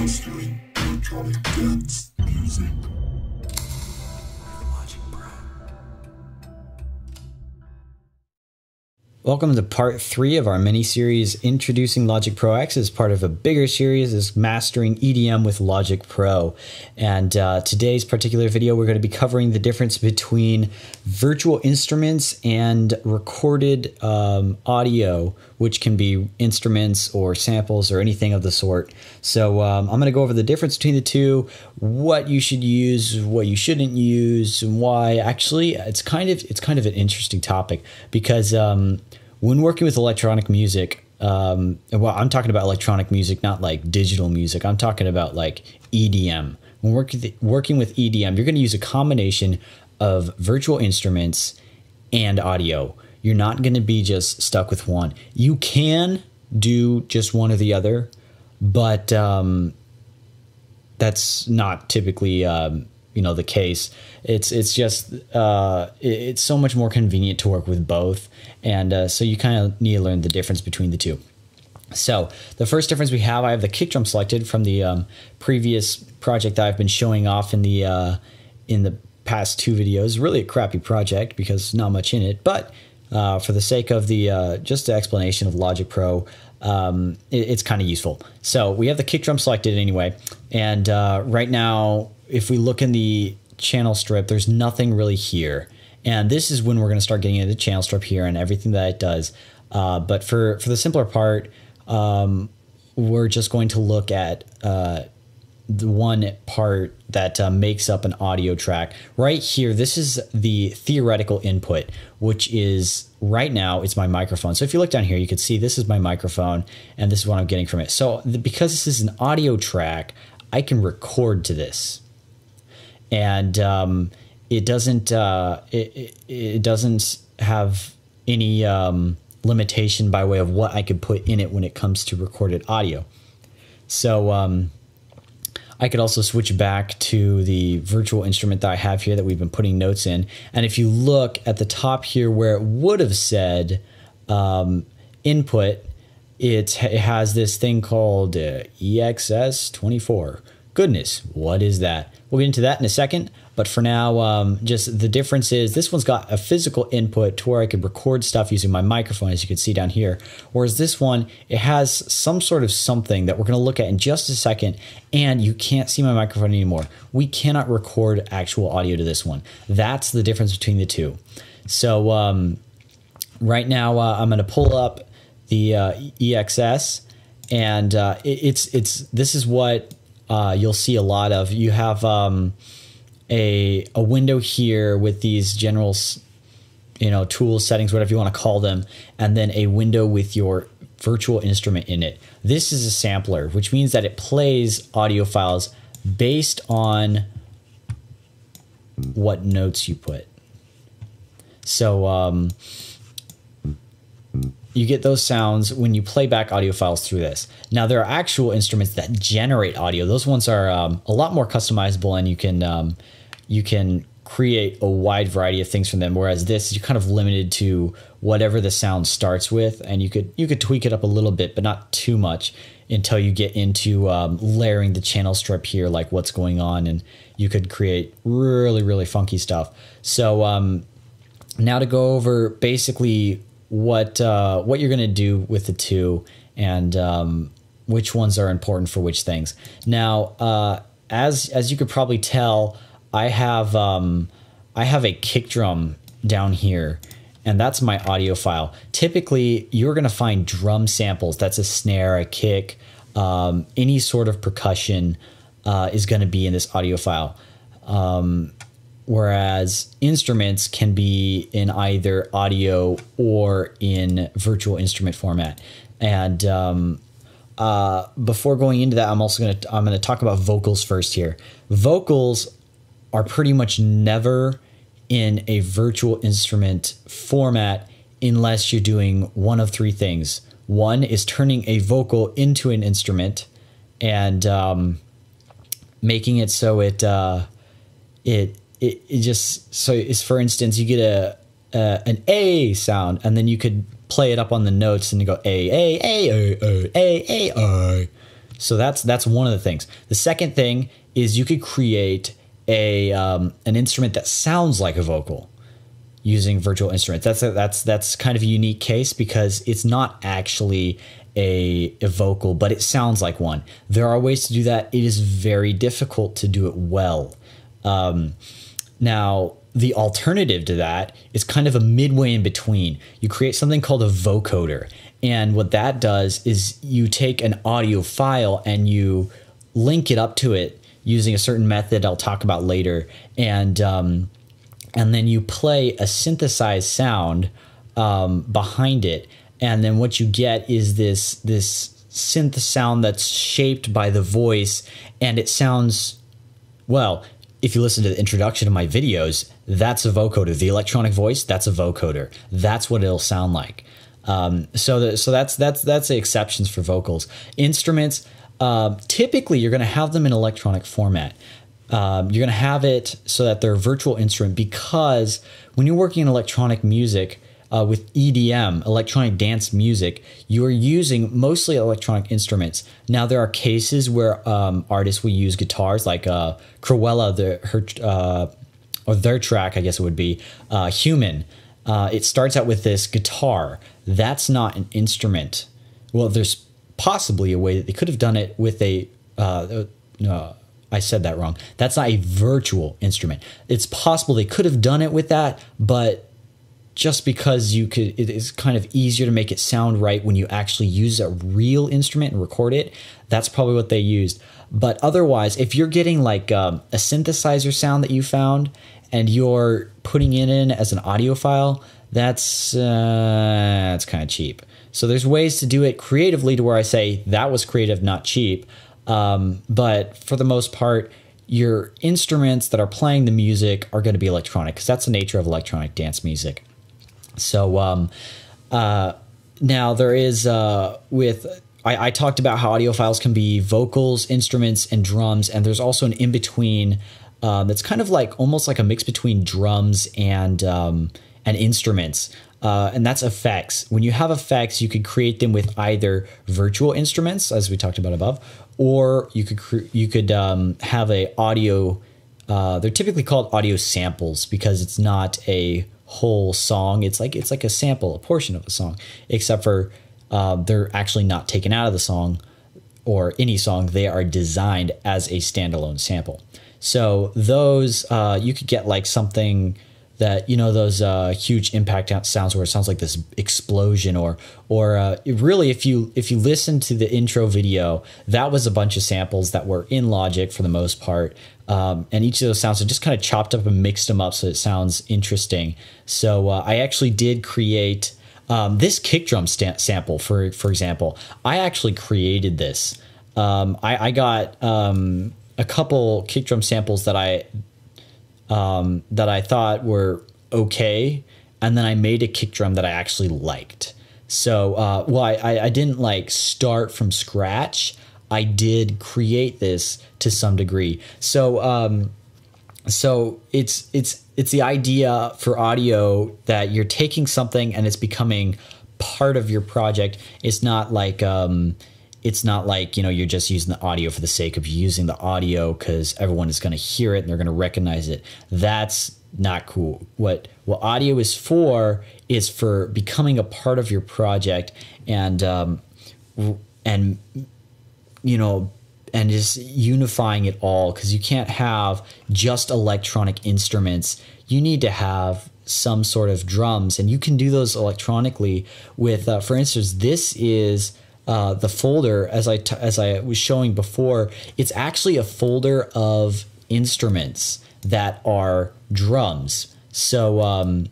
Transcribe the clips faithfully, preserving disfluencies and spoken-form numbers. Mastering electronic dance music with Logic Pro. Welcome to part three of our mini series introducing Logic Pro X as part of a bigger series is Mastering E D M with Logic Pro. And uh, today's particular video, we're going to be covering the difference between virtual instruments and recorded um, audio, which can be instruments or samples or anything of the sort. So um, I'm going to go over the difference between the two, what you should use, what you shouldn't use, and why. Actually, it's kind of, it's kind of an interesting topic because um, when working with electronic music, um, well, I'm talking about electronic music, not like digital music. I'm talking about like E D M. When working working with E D M, you're going to use a combination of virtual instruments and audio. You're not going to be just stuck with one. You can do just one or the other, but um, that's not typically um, you know, the case. It's it's just uh, it's so much more convenient to work with both, and uh, so you kind of need to learn the difference between the two. So the first difference we have, I have the kick drum selected from the um, previous project that I've been showing off in the uh, in the past two videos. Really a crappy project because not much in it, but Uh, for the sake of the uh, just the explanation of Logic Pro, um, it, it's kind of useful. So we have the kick drum selected anyway, and uh, right now, if we look in the channel strip, there's nothing really here. And this is when we're going to start getting into the channel strip here and everything that it does. Uh, but for for the simpler part, um, we're just going to look at uh, the one part that uh, makes up an audio track. Right here, this is the theoretical input, which is right now, it's my microphone. So if you look down here, you can see this is my microphone and this is what I'm getting from it. So the, because this is an audio track, I can record to this. And um, it doesn't uh, it, it, it doesn't have any um, limitation by way of what I could put in it when it comes to recorded audio. So, um, I could also switch back to the virtual instrument that I have here that we've been putting notes in. And if you look at the top here where it would have said um, input, it, it has this thing called uh, E X S twenty-four. Goodness, what is that? We'll get into that in a second. But for now, um, just the difference is this one's got a physical input to where I could record stuff using my microphone, as you can see down here. Whereas this one, it has some sort of something that we're going to look at in just a second. And you can't see my microphone anymore. We cannot record actual audio to this one. That's the difference between the two. So um, right now, uh, I'm going to pull up the uh, E X S, and uh, it, it's it's this is what uh, you'll see a lot of. You have Um, A, a window here with these general, you know, tools, settings, whatever you want to call them, and then a window with your virtual instrument in it. This is a sampler, which means that it plays audio files based on what notes you put. So um, you get those sounds when you play back audio files through this. Now, there are actual instruments that generate audio. Those ones are um, a lot more customizable, and you can um, you can create a wide variety of things from them, whereas this, you're kind of limited to whatever the sound starts with, and you could you could tweak it up a little bit, but not too much until you get into um, layering the channel strip here, like what's going on, and you could create really, really funky stuff. So um, now to go over basically what uh, what you're going to do with the two and um, which ones are important for which things. Now, uh, as as you could probably tell, I have um, I have a kick drum down here, and that's my audio file. Typically, you're going to find drum samples. That's a snare, a kick, um, any sort of percussion uh, is going to be in this audio file. Um, whereas instruments can be in either audio or in virtual instrument format. And um, uh, before going into that, I'm also going to I'm going to talk about vocals first here. Vocals are pretty much never in a virtual instrument format unless you're doing one of three things. One is turning a vocal into an instrument and um, making it so it uh, it, it it just so it's for instance you get a uh, an A sound and then you could play it up on the notes and you go A A A A A A. So that's that's one of the things. The second thing is you could create a um, an instrument that sounds like a vocal using virtual instruments. That's a, that's that's kind of a unique case because it's not actually a, a vocal, but it sounds like one. There are ways to do that. It is very difficult to do it well. Um, now, the alternative to that is kind of a midway in between. You create something called a vocoder. And what that does is you take an audio file and you link it up to it using a certain method I'll talk about later. And um, and then you play a synthesized sound um, behind it. And then what you get is this, this synth sound that's shaped by the voice. And it sounds, well, if you listen to the introduction to my videos, that's a vocoder. The electronic voice, that's a vocoder. That's what it'll sound like. Um, so, the, so that's that's that's the exceptions for vocals. Instruments, uh, typically you're going to have them in electronic format. Um, you're going to have it so that they're a virtual instrument because when you're working in electronic music uh, with E D M, electronic dance music, you're using mostly electronic instruments. Now there are cases where um, artists will use guitars, like uh, Cruella, the, her uh, or their track, I guess it would be uh, Human. Uh, it starts out with this guitar. That's not an instrument. Well, there's possibly a way that they could have done it with a, uh, no, I said that wrong. That's not a virtual instrument. It's possible they could have done it with that, but just because you could, it is kind of easier to make it sound right when you actually use a real instrument and record it. That's probably what they used. But otherwise, if you're getting like um, a synthesizer sound that you found and you're putting it in as an audio file, that's uh, that's kind of cheap. So there's ways to do it creatively to where I say that was creative, not cheap. Um, but for the most part, your instruments that are playing the music are going to be electronic because that's the nature of electronic dance music. So um, uh, now there is uh, with I, I talked about how audio files can be vocals, instruments, and drums, and there's also an in-between uh, that's kind of like almost like a mix between drums and um, and instruments, uh, and that's effects. When you have effects, you could create them with either virtual instruments, as we talked about above, or you could you could um, have a audio. Uh, they're typically called audio samples because it's not a whole song. It's like it's like a sample, a portion of a song, except for uh, they're actually not taken out of the song or any song. They are designed as a standalone sample. So those uh, you could get like something that, you know, those uh, huge impact sounds where it sounds like this explosion, or or uh, really if you if you listen to the intro video, that was a bunch of samples that were in Logic for the most part. Um, and each of those sounds are just kind of chopped up and mixed them up so it sounds interesting. So uh, I actually did create um, this kick drum sample, for for example. I actually created this. Um, I, I got um, a couple kick drum samples that I Um, that I thought were okay, and then I made a kick drum that I actually liked. So, uh, well, I, I didn't like start from scratch. I did create this to some degree. So, um, so it's it's it's the idea for audio that you're taking something and it's becoming part of your project. It's not like um, It's not like, you know, you're just using the audio for the sake of using the audio because everyone is going to hear it and they're going to recognize it. That's not cool. What what audio is for is for becoming a part of your project and um, and you know and just unifying it all, because you can't have just electronic instruments. You need to have some sort of drums, and you can do those electronically with, uh, for instance, this is. Uh, the folder, as I t as I was showing before, it's actually a folder of instruments that are drums. So um,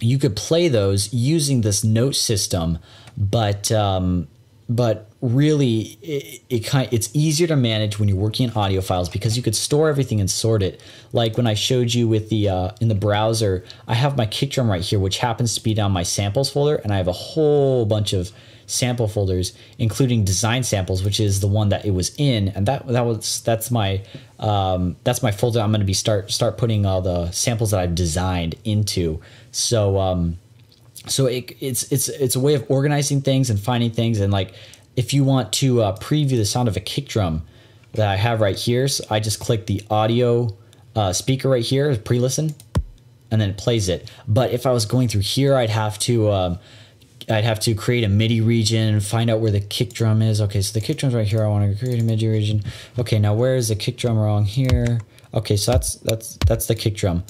you could play those using this note system, but um, but really it, it kind it's easier to manage when you're working in audio files because you could store everything and sort it. Like when I showed you with the uh, in the browser, I have my kick drum right here, which happens to be down my samples folder, and I have a whole bunch of sample folders, including design samples, which is the one that it was in, and that that was that's my um, that's my folder. I'm going to be start start putting all the samples that I've designed into. So um, so it, it's it's it's a way of organizing things and finding things, and like if you want to uh, preview the sound of a kick drum that I have right here, so I just click the audio uh, speaker right here, pre-listen, and then it plays it. But if I was going through here, I'd have to um, I'd have to create a MIDI region and find out where the kick drum is. Okay, so the kick drum's right here. I want to create a MIDI region. Okay, now where is the kick drum wrong here? Okay, so that's that's that's the kick drum.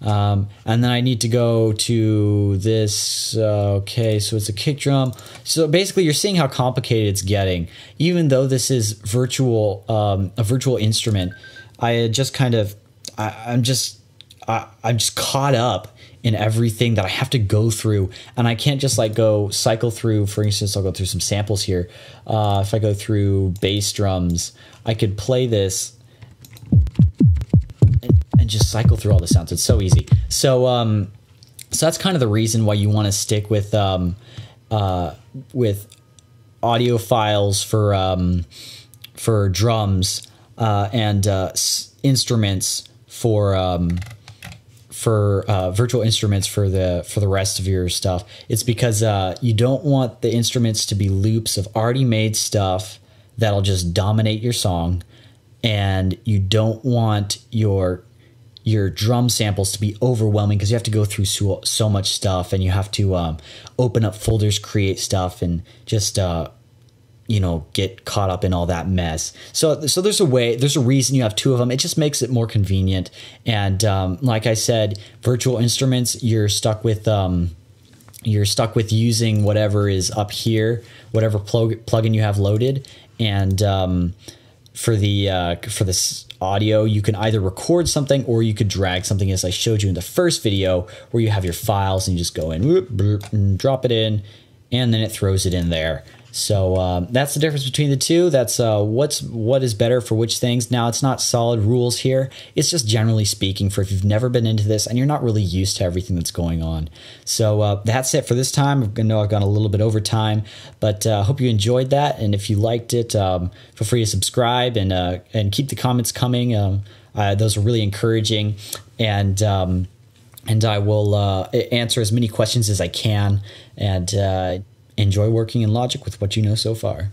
Um, and then I need to go to this, uh, okay, so it's a kick drum. So basically you're seeing how complicated it's getting. Even though this is virtual, um, a virtual instrument, I just kind of, I, I'm just, I, I'm just caught up in everything that I have to go through. And I can't just like go cycle through. For instance, I'll go through some samples here. Uh, if I go through bass drums, I could play this and just cycle through all the sounds. It's so easy. So, um, so that's kind of the reason why you want to stick with, um, uh, with audio files for, um, for drums, uh, and, uh, s instruments for, um, for, uh, virtual instruments for the, for the rest of your stuff. It's because, uh, you don't want the instruments to be loops of already made stuff that'll just dominate your song. And you don't want your, your drum samples to be overwhelming because you have to go through so, so much stuff, and you have to um, open up folders, create stuff, and just uh, you know, get caught up in all that mess. So so there's a way, there's a reason you have two of them. It just makes it more convenient. And um, like I said, virtual instruments, you're stuck with um, you're stuck with using whatever is up here, whatever plug plugin you have loaded, and um, for the uh, for this audio, you can either record something or you could drag something, as I showed you in the first video, where you have your files and you just go in, whoop, bloop, and drop it in, and then it throws it in there. So um, that's the difference between the two. That's uh, what's what is better for which things. Now, it's not solid rules here. It's just generally speaking for if you've never been into this and you're not really used to everything that's going on. So uh, that's it for this time. I know I've gone a little bit over time, but I uh, hope you enjoyed that. And if you liked it, um, feel free to subscribe and uh, and keep the comments coming. Um, uh, those are really encouraging. And um, and I will uh, answer as many questions as I can. And uh, enjoy working in Logic with what you know so far.